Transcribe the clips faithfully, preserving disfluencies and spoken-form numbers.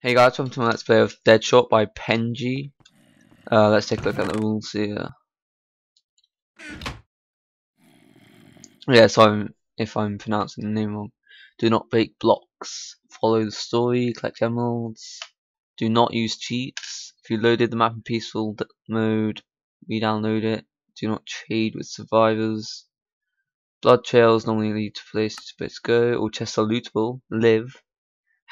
Hey guys, welcome to my Let's Play of Deadshot by Penji. Uh, let's take a look at the rules here. Yeah, so I'm, if I'm pronouncing the name wrong. Do not break blocks. Follow the story. Collect emeralds. Do not use cheats. If you loaded the map in peaceful mode, re-download it. Do not trade with survivors. Blood trails normally lead to places to go. All chests are lootable. Live.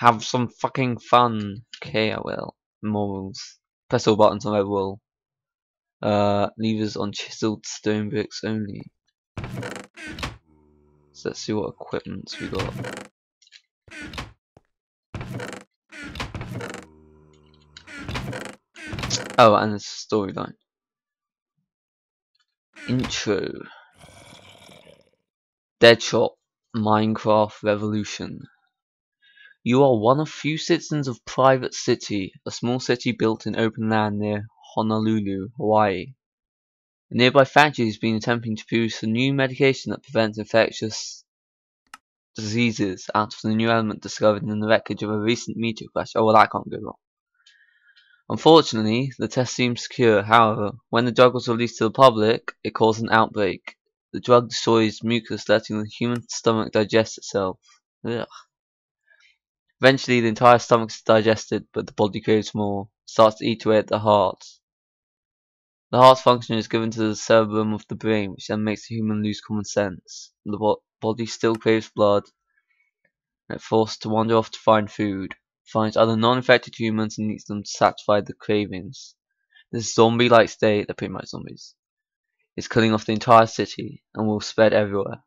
Have some fucking fun. Okay, I will. Morals. Press all buttons on red wool. Uh, levers on chiseled stone bricks only. So let's see what equipments we got. Oh, and it's a storyline. Intro. Deadshot. Minecraft Revolution. You are one of few citizens of Private City, a small city built in open land near Honolulu, Hawaii. A nearby factory has been attempting to produce a new medication that prevents infectious diseases out of the new element discovered in the wreckage of a recent meteor crash. Oh, well, that can't go wrong. Unfortunately, the test seems secure. However, when the drug was released to the public, it caused an outbreak. The drug destroys mucus, letting the human stomach digest itself. Ugh. Eventually, the entire stomach is digested, but the body craves more. It starts to eat away at the heart. The heart's function is given to the cerebrum of the brain, which then makes the human lose common sense. The bo body still craves blood, and it's forced to wander off to find food. It finds other non-infected humans and eats them to satisfy the cravings. This zombie-like state, they're pretty much zombies, is killing off the entire city and will spread everywhere.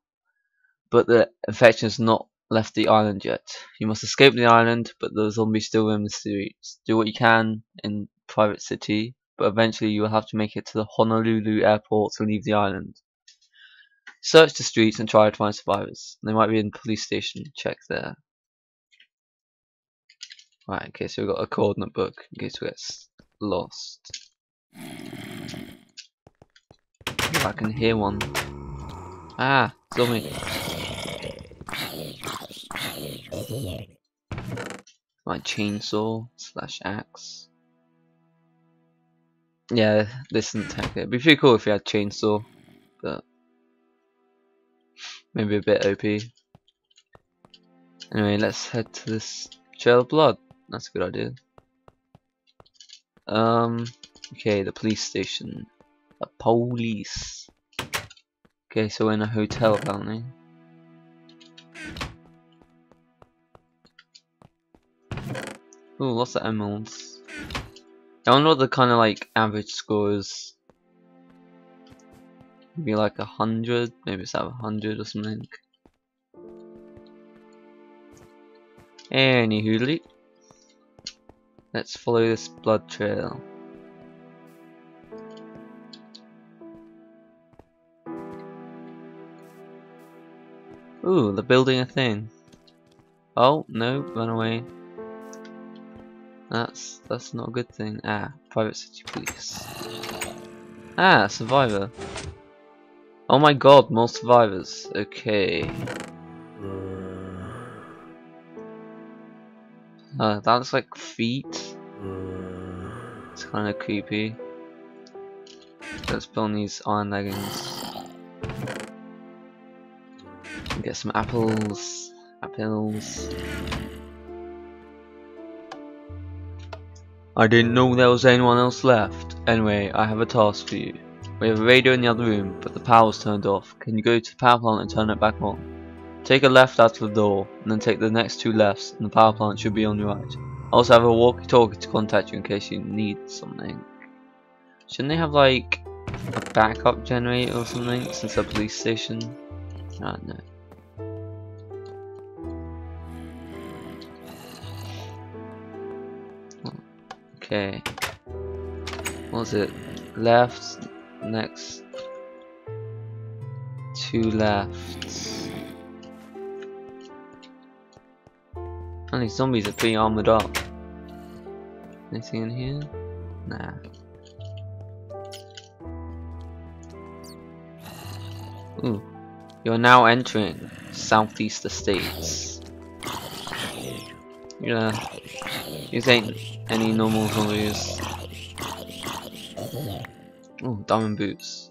But the infection is not left the island yet. You must escape the island, but the zombies still roam the streets. Do what you can in Private City, but eventually you will have to make it to the Honolulu airport to leave the island. Search the streets and try to find survivors. They might be in the police station. Check there. Right, okay, so we've got a coordinate book in case we get lost. If I can hear one. Ah, zombie. My chainsaw slash axe. Yeah, this isn't tech. It'd be pretty cool if you had chainsaw, but maybe a bit O P. Anyway, let's head to this trail of blood. That's a good idea. Um. Okay, the police station. The police. Okay, so we're in a hotel apparently. Ooh, lots of emeralds. I wonder what the kind of like average score is. Maybe like a hundred, maybe it's out of a hundred or something. Anywho, let's follow this blood trail. Ooh, they're building a thing. Oh, no, run away. That's that's not a good thing. Ah, Private City Police. Ah, survivor. Oh my god, more survivors. Okay. Uh, that looks like feet. It's kind of creepy. Let's put on these iron leggings. Get some apples. Apples. I didn't know there was anyone else left. Anyway, I have a task for you. We have a radio in the other room, but the power's turned off. Can you go to the power plant and turn it back on? Take a left out of the door, and then take the next two lefts, and the power plant should be on your right. I also have a walkie-talkie to contact you in case you need something. Shouldn't they have like a backup generator or something since the police station? I don't know. Okay, what was it? Left, next, two lefts. And these zombies are pretty armored up. Anything in here? Nah. Ooh, you are now entering Southeast Estates. Yeah. These ain't any normal zombies. Oh, diamond boots.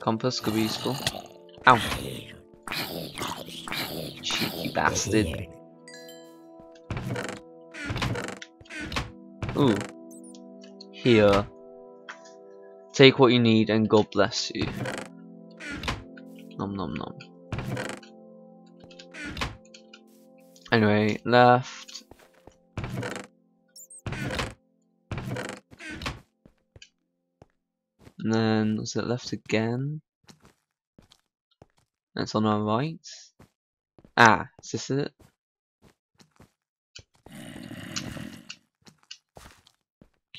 Compass could be useful. Ow! Cheeky bastard. Ooh. Here. Take what you need and God bless you. Nom nom nom. Anyway, left. And then, was it left again? That's on our right. Ah, is this it?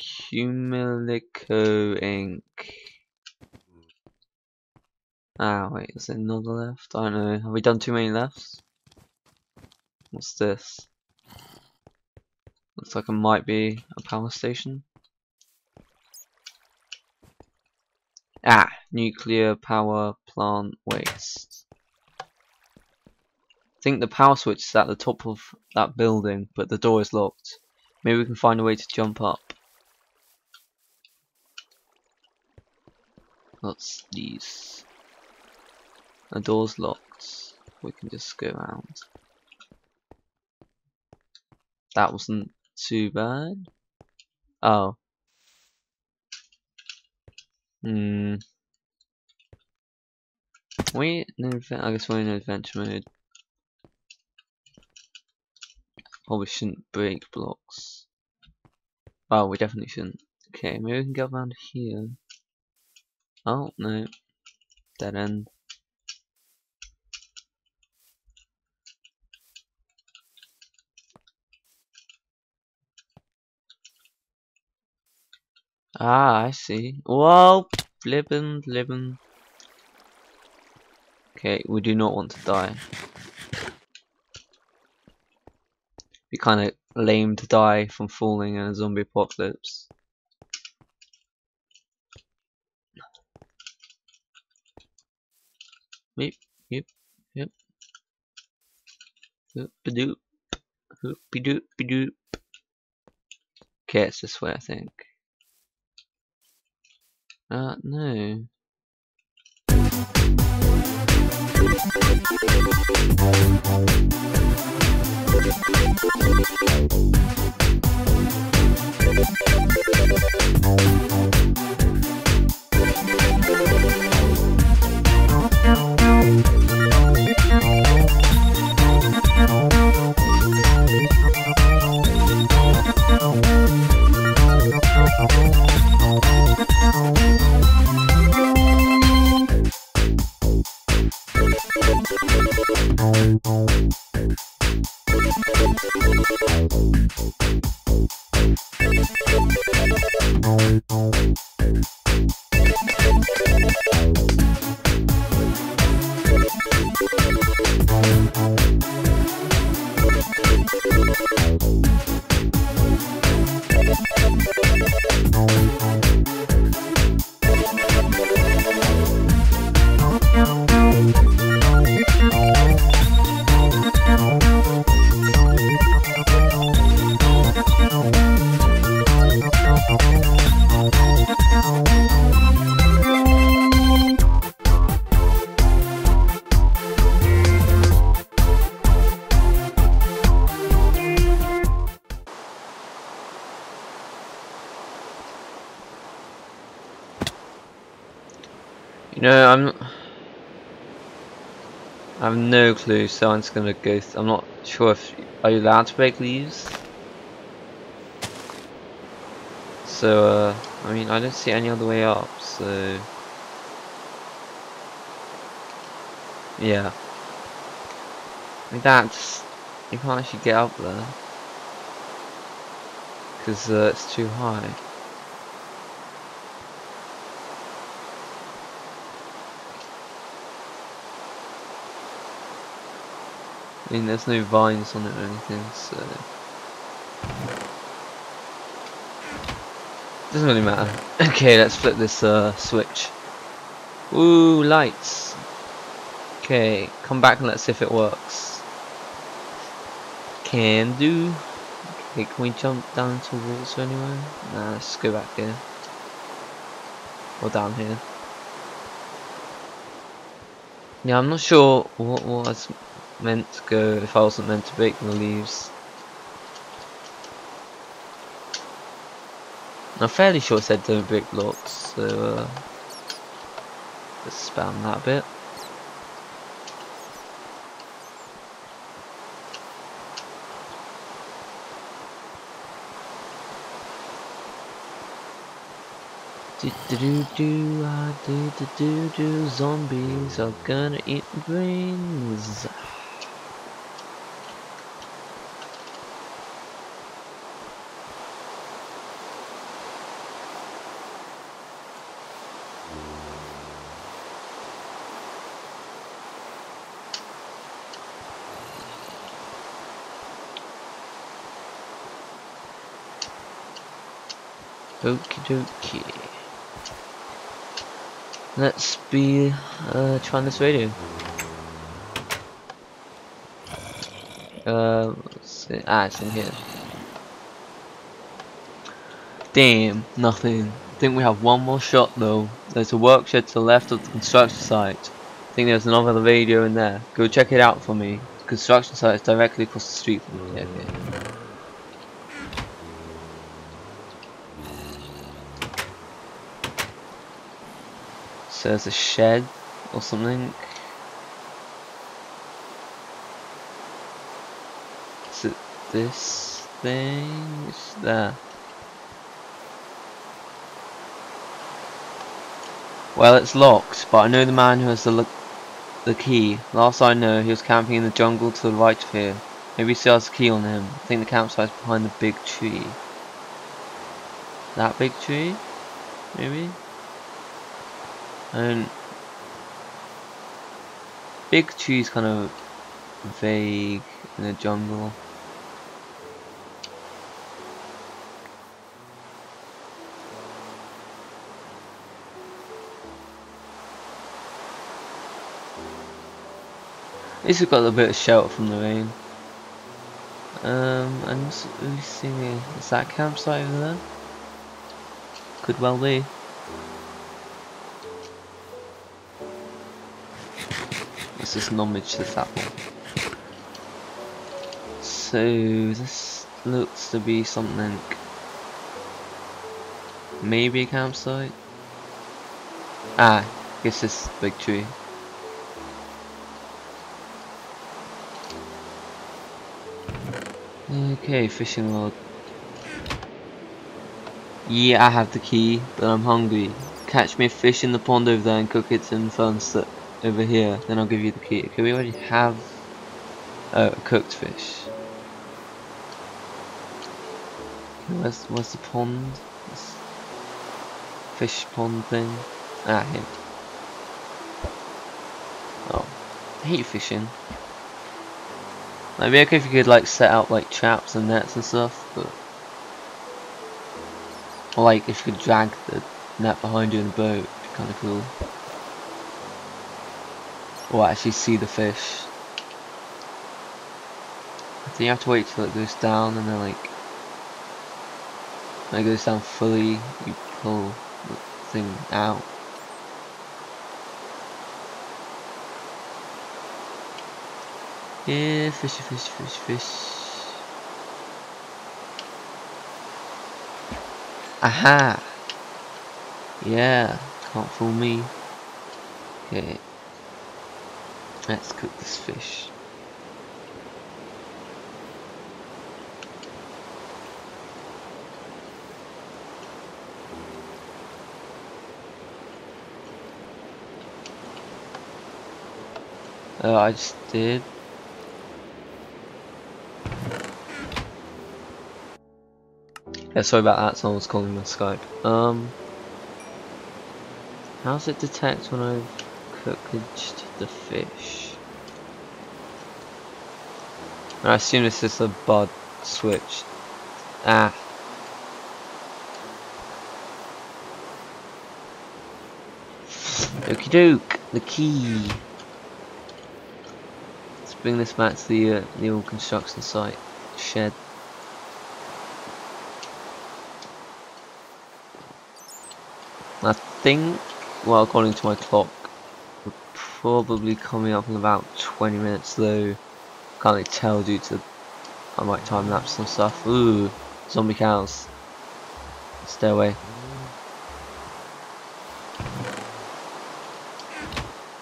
Cumulico Incorporated. Ah, wait, is there another left? I don't know. Have we done too many lefts? What's this? Looks like it might be a power station. Ah, nuclear power plant waste. I think the power switch is at the top of that building, but the door is locked. Maybe we can find a way to jump up. What's these? The door's locked. We can just go around. That wasn't too bad. Oh. Hmm. We no. I guess we're in adventure mode. Probably shouldn't break blocks. Oh, we definitely shouldn't. Okay, maybe we can go around here. Oh no, dead end. Ah, I see. Whoa, flippin', flippin'. Okay, we do not want to die. Be kind of lame to die from falling in a zombie apocalypse. Yep, yep, yep. Hoop-a-doop, hoop-a-doop-a-doop. Okay, it's this way, I think. Uh, no. No, I'm not, I have no clue, so I'm just gonna go. Th I'm not sure if are you allowed to break leaves. So uh, I mean, I don't see any other way up. So yeah, I mean, that's you can't actually get up there because uh, it's too high. I mean, there's no vines on it or anything, so doesn't really matter. Okay, let's flip this uh, switch. Ooh, lights. Okay, come back and let's see if it works. can do. Okay, can we jump down to water anywhere? Nah, let's go back there. Or down here. Yeah, I'm not sure what was meant to go if I wasn't meant to break the leaves. I'm fairly sure it said don't break blocks, so uh, let's spam that bit. Do do do uh, do do do do zombies are gonna eat brains. Okie dokie. Let's be uh, trying this radio. Uh, let's see. Ah, it's in here. Damn, nothing. I think we have one more shot though. There's a workshop to the left of the construction site. I think there's another radio in there. Go check it out for me. The construction site is directly across the street from me. Okay. There's a shed or something. Is it this thing? It's there. Well, it's locked, but I know the man who has the the key. Last I know, he was camping in the jungle to the right of here. Maybe he still has the key on him. I think the campsite's behind the big tree. That big tree? Maybe? And big tree's kind of vague in the jungle. At least we've got a little bit of shelter from the rain. Um, I'm just really seeing it. Is that campsite over there? Could well be. Let's just nommage this apple. So this looks to be something. Maybe a campsite. Ah, I guess this big tree. Okay, fishing rod. Yeah, I have the key, but I'm hungry. Catch me a fish in the pond over there and cook it in the furnace over here, then I'll give you the key. Okay, we already have uh, a cooked fish. Where's, where's the pond? This fish pond thing? Ah, here. Oh, I hate fishing. It'd be okay if you could like set out like traps and nets and stuff, but or like if you could drag the net behind you in a boat, it'd be kinda cool. Or actually see the fish. I think you have to wait till it goes down and then like when it goes down fully you pull the thing out. Yeah, fishy fish fish fish. Aha! Yeah, can't fool me. Okay. Let's cook this fish. Oh, I just did. Yeah, sorry about that, someone's calling my Skype. Um, how does it detect when I've cooked the fish? And I assume this is a bud switch. Ah. Okie doke, the key. Let's bring this back to the uh, the old construction site. Shit. I think, well, according to my clock, we're probably coming up in about twenty minutes though. Can't really tell due to, I might time lapse and stuff. Ooh, zombie cows. Stairway.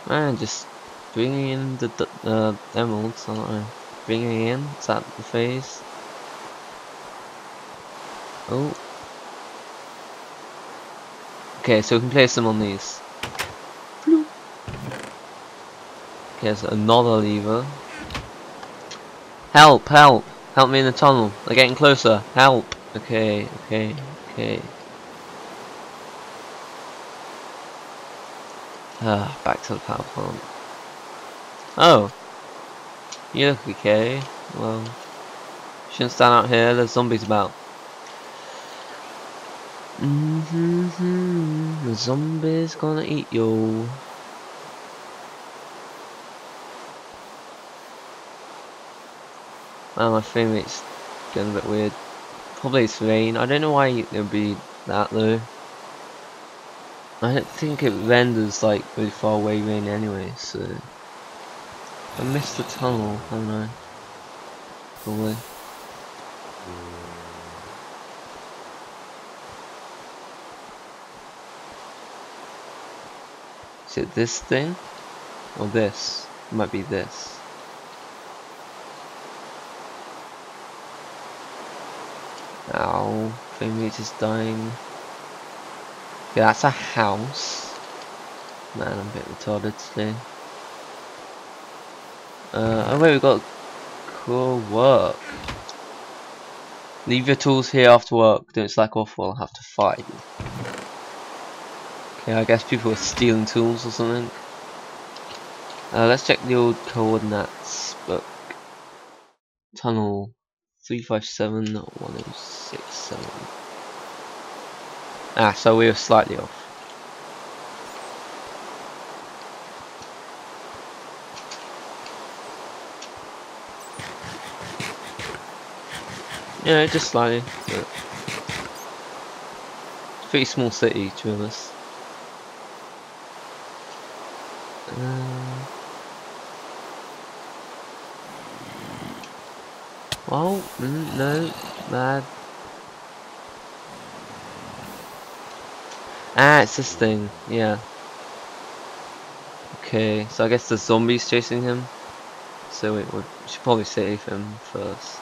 Man, just bringing in the, the uh, emeralds, I don't know. Bringing in, is that the phase? Oh. Okay, so we can place them on these. Okay, so another lever. Help, help! Help me in the tunnel. They're getting closer. Help! Okay, okay, okay. Ah, back to the power plant. Oh! You look okay. Well, shouldn't stand out here, there's zombies about. Mm-hmm, the zombies gonna eat you. Well, my frame's getting a bit weird. Probably it's rain. I don't know why it would be that though. I don't think it renders like really far away rain anyway, so. I missed the tunnel, haven't I? Probably. Is it this thing? Or this? It might be this. Ow. Frame rate is dying. Yeah, that's a house. Man, I'm a bit retarded today. Uh, oh wait, we've got cool work. Leave your tools here after work, don't slack off or I'll have to fight. Okay, I guess people are stealing tools or something. Uh, let's check the old coordinates book. Tunnel three five seven, one oh six seven. Ah, so we were slightly off. Yeah, just slightly. But pretty small city, to be honest. Uh, well, mm, no, bad. Ah, it's this thing. Yeah. Okay, so I guess the zombies chasing him. So we, we should probably save him first.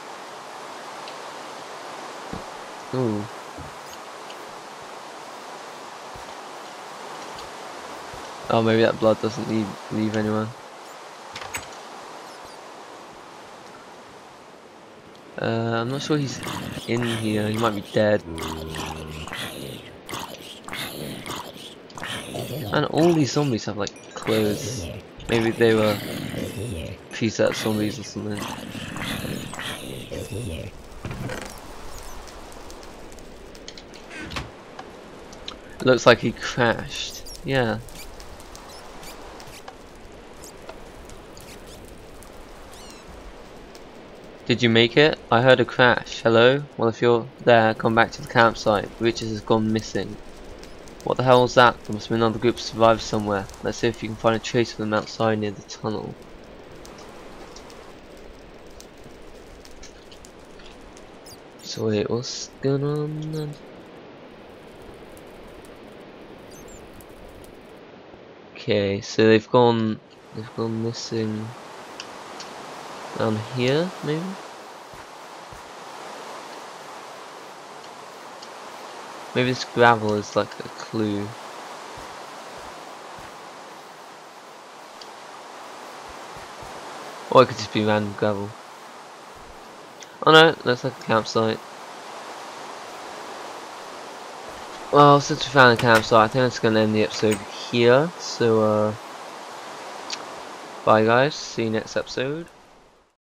Ooh. Oh, maybe that blood doesn't leave, leave anywhere. Uh, I'm not sure he's in here. He might be dead. And all these zombies have like clothes. Maybe they were peace out zombies or something. Looks like he crashed. Yeah. Did you make it? I heard a crash. Hello? Well, if you're there, come back to the campsite. Richard has gone missing. What the hell was that? There must be another group of survivors somewhere. Let's see if you can find a trace of them outside near the tunnel. So wait, what's going on then? Okay, so they've gone, they've gone missing down here, maybe? Maybe this gravel is like a clue. Or it could just be random gravel. Oh no, that's like a campsite. Well, since we found the campsite, I think it's going to end the episode here. So, uh, bye guys, see you next episode.